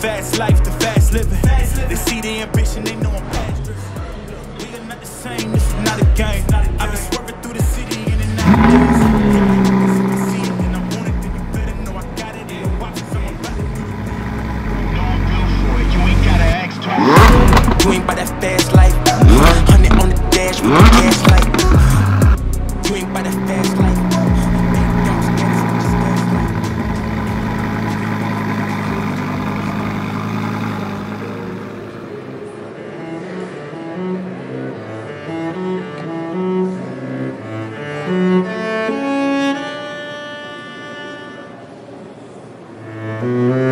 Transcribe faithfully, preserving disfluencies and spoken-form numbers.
fast life, the fast living. Fast living. They see the ambition, they know I'm past driven. We are not the same, this is not a game. I've been swerving through the city in the night. You ain't by that fast life. Hundred on the dash with the cash light. You ain't by that fast life. Mm-hmm.